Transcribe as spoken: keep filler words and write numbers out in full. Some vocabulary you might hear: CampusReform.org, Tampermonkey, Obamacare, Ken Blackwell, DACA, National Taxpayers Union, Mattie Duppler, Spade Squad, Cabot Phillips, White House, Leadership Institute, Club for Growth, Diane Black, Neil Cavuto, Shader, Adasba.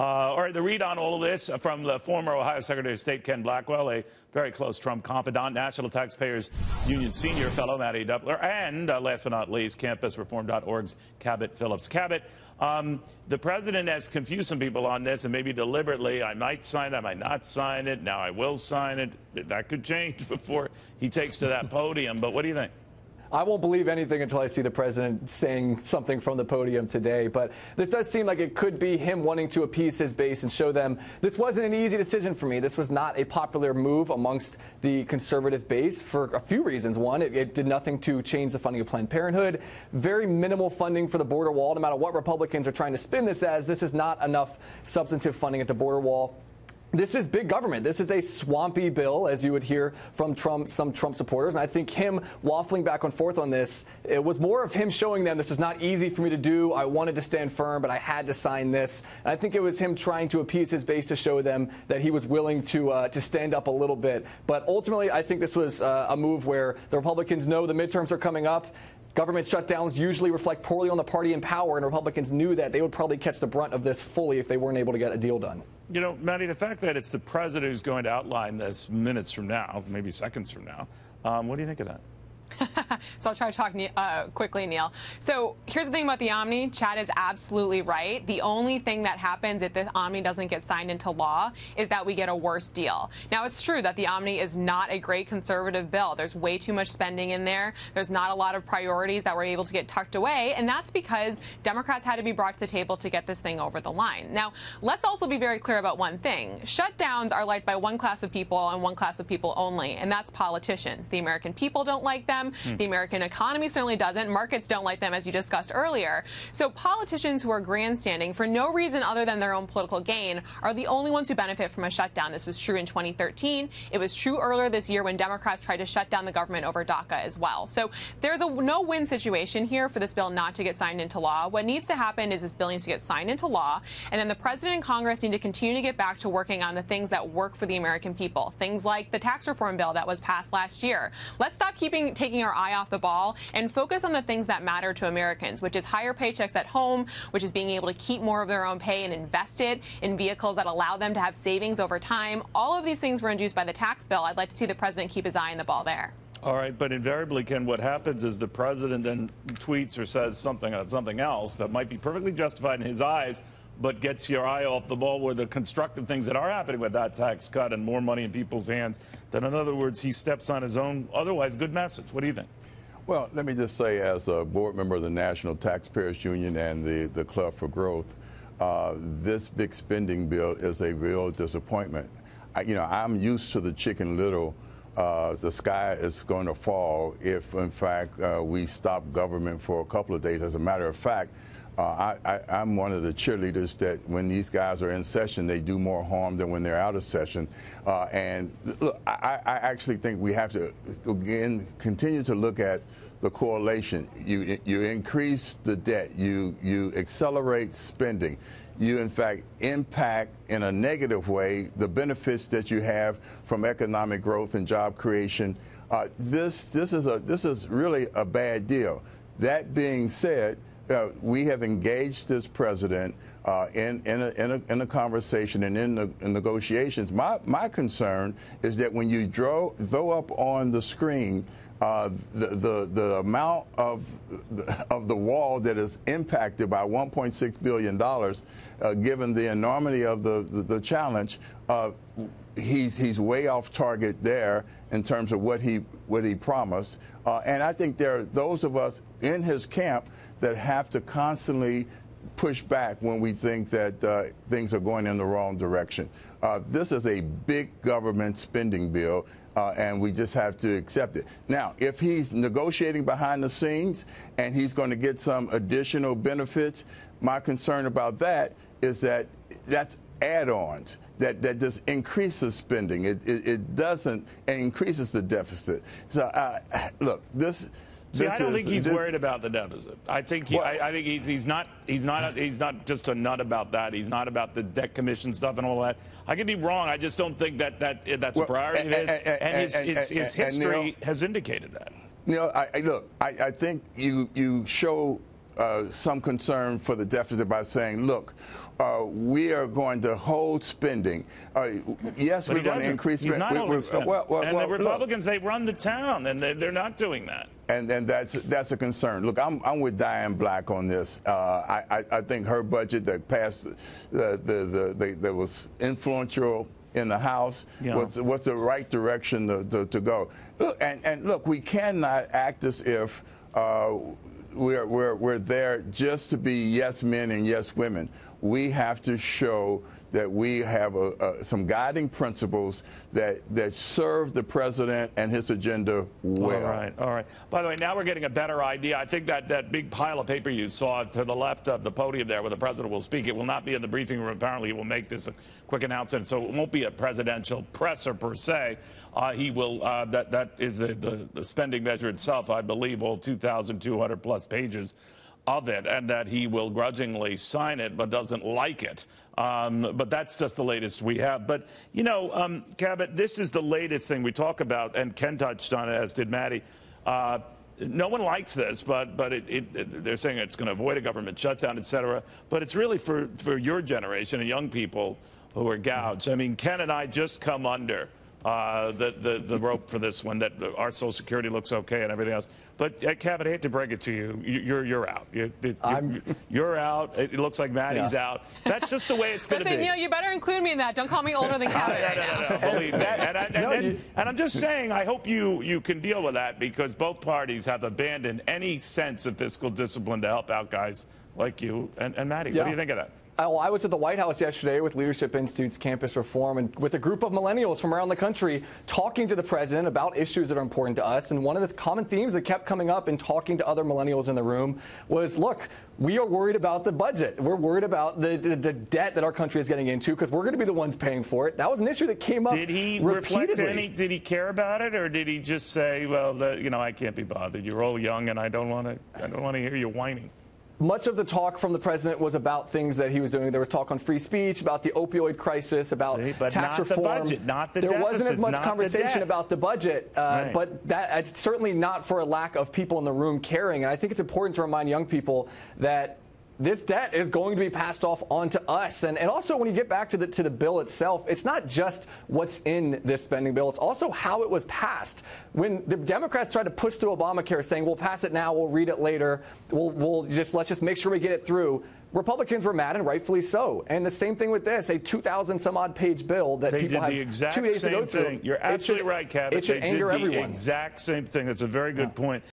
Uh, all right, the read on all of this from the former Ohio Secretary of State Ken Blackwell, a very close Trump confidant, National Taxpayers Union senior fellow Mattie Duppler, and uh, last but not least, Campus Reform dot org's Cabot Phillips. Cabot, um, the president has confused some people on this, and maybe deliberately. I might sign it, I might not sign it, now I will sign it. That could change before he takes to that podium, but what do you think? I won't believe anything until I see the president saying something from the podium today, but this does seem like it could be him wanting to appease his base and show them this wasn't an easy decision for me. This was not a popular move amongst the conservative base for a few reasons. One, it, it did nothing to change the funding of Planned Parenthood, very minimal funding for the border wall. No matter what Republicans are trying to spin this as, this is not enough substantive funding at the border wall. This is big government. This is a swampy bill, as you would hear from Trump, some Trump supporters. And I think him waffling back and forth on this, it was more of him showing them this is not easy for me to do. I wanted to stand firm, but I had to sign this. And I think it was him trying to appease his base to show them that he was willing to uh, to stand up a little bit. But ultimately, I think this was uh, a move where the Republicans know the midterms are coming up. Government shutdowns usually reflect poorly on the party in power, and Republicans knew that they would probably catch the brunt of this fully if they weren't able to get a deal done. You know, Mattie, the fact that it's the president who's going to outline this minutes from now, maybe seconds from now, um, what do you think of that? So I'll try to talk uh, quickly, Neil. So here's the thing about the Omni. Chad is absolutely right. The only thing that happens if the Omni doesn't get signed into law is that we get a worse deal. Now, it's true that the Omni is not a great conservative bill. There's way too much spending in there. There's not a lot of priorities that were able to get tucked away, and that's because Democrats had to be brought to the table to get this thing over the line. Now, let's also be very clear about one thing. Shutdowns are liked by one class of people and one class of people only, and that's politicians. The American people don't like them. The American economy certainly doesn't. Markets don't like them, as you discussed earlier. So politicians who are grandstanding for no reason other than their own political gain are the only ones who benefit from a shutdown. This was true in twenty thirteen. It was true earlier this year when Democrats tried to shut down the government over DACA as well. So there's a no-win situation here for this bill not to get signed into law. What needs to happen is this bill needs to get signed into law, and then the president and Congress need to continue to get back to working on the things that work for the American people, things like the tax reform bill that was passed last year. Let's stop keeping taking our eye off the ball and focus on the things that matter to Americans, which is higher paychecks at home, which is being able to keep more of their own pay and invest it in vehicles that allow them to have savings over time. All of these things were induced by the tax bill. I'd like to see the president keep his eye on the ball there. All right, but invariably, Ken, what happens is the president then tweets or says something on something else that might be perfectly justified in his eyes, but gets your eye off the ball where the constructive things that are happening with that tax cut and more money in people's hands, that in other words, he steps on his own otherwise good message. What do you think? Well, let me just say, as a board member of the National Taxpayers Union and the, the Club for Growth, uh, this big spending bill is a real disappointment. I, you know, I'm used to the Chicken Little, uh, the sky is going to fall if, in fact, uh, we stop government for a couple of days. As a matter of fact, Uh, I, I, I'm one of the cheerleaders that when these guys are in session, they do more harm than when they're out of session. Uh, and look, I, I actually think we have to, again, continue to look at the correlation. You, you increase the debt, you, you accelerate spending. You, in fact, impact in a negative way the benefits that you have from economic growth and job creation. Uh, this, this, is a, this is really a bad deal. That being said, Uh, we have engaged this president uh, in, in, a, in, a, in a conversation and in the in negotiations. My, my concern is that when you draw, throw up on the screen uh, the, the, the amount of the, of the wall that is impacted by one point six billion dollars, uh, given the enormity of the, the, the challenge, uh, he's, he's way off target there in terms of what he, what he promised. Uh, and I think there are those of us in his camp that have to constantly push back when we think that uh, things are going in the wrong direction. Uh, this is a big government spending bill, uh, and we just have to accept it. Now, if he's negotiating behind the scenes and he's going to get some additional benefits, my concern about that is that that's add-ons. That, that just increases spending. It, it, it doesn't, it increases the deficit. So, uh, look, this... See, this I don't is, think he's this, worried about the deficit. I think he, well, I, I think he's he's not he's not he's not just a nut about that. He's not about the debt commission stuff and all that. I could be wrong. I just don't think that that that's well, a priority. And, and, and, and his, and, his, his history and, and, Neil, has indicated that. Neil, I, I, look, I, I think you you show uh, some concern for the deficit by saying, look, uh, we are going to hold spending. Uh, yes, but we're going to increase spending. He's not we, holding spending. Well, well, and well, the Republicans, look, they run the town, and they, they're not doing that. And, and that's that's a concern. Look, I'm, I'm with Diane Black on this. Uh, I, I, I think her budget that passed, uh, the, the, the, that was influential in the House, yeah. was, was the right direction to, to, to go. Look, and, and look, we cannot act as if uh, we're, we're, we're there just to be yes men and yes women. We have to show that we have a, a, some guiding principles that, that serve the president and his agenda well. All right, all right. By the way, now we're getting a better idea. I think that, that big pile of paper you saw to the left of the podium there where the president will speak, it will not be in the briefing room. Apparently, he will make this a quick announcement, so it won't be a presidential presser per se. Uh, he will, uh, that, that is the, the, the spending measure itself, I believe, all two thousand two hundred plus pages of it, and that he will grudgingly sign it but doesn't like it. Um, but that's just the latest we have. But, you know, um, Cabot, this is the latest thing we talk about, and Ken touched on it, as did Mattie. Uh, no one likes this, but, but it, it, it, they're saying it's going to avoid a government shutdown, et cetera. But it's really for, for your generation and young people who are gouged. I mean, Ken and I just come under Uh, the, the, the rope for this one, that our Social Security looks okay and everything else. But, uh, Cabot, I hate to break it to you. you you're, you're out. You're, you're, you're out. It looks like Mattie's yeah. out. That's just the way it's going to be. Neil, you better include me in that. Don't call me older than Cabot right now. Believe that. And, I, and, no, and, and I'm just saying, I hope you, you can deal with that, because both parties have abandoned any sense of fiscal discipline to help out guys like you and, and Mattie. Yeah. What do you think of that? I was at the White House yesterday with Leadership Institute's Campus Reform and with a group of millennials from around the country talking to the president about issues that are important to us. And one of the common themes that kept coming up in talking to other millennials in the room was, look, we are worried about the budget. We're worried about the, the, the debt that our country is getting into, because we're going to be the ones paying for it. That was an issue that came up repeatedly. Did he reflect any, did he care about it, or did he just say, well, the, you know, I can't be bothered. You're all young, and I don't want to, I don't want to hear you whining? Much of the talk from the president was about things that he was doing. There was talk on free speech, about the opioid crisis, about See, but tax not reform. The budget, not the there deficits, wasn't as much conversation the about the budget, uh, right. but that, it's certainly not for a lack of people in the room caring. And I think it's important to remind young people that this debt is going to be passed off onto us. And, and also, when you get back to the, to the bill itself, it's not just what's in this spending bill. It's also how it was passed. When the Democrats tried to push through Obamacare, saying, we'll pass it now, we'll read it later, we'll, we'll just, let's just make sure we get it through, Republicans were mad, and rightfully so. And the same thing with this, a two thousand some odd page bill that they people did the exact two days same to go through. Thing. You're absolutely should, right, Cabot. It should they anger did the everyone. Exact same thing. That's a very good yeah. point.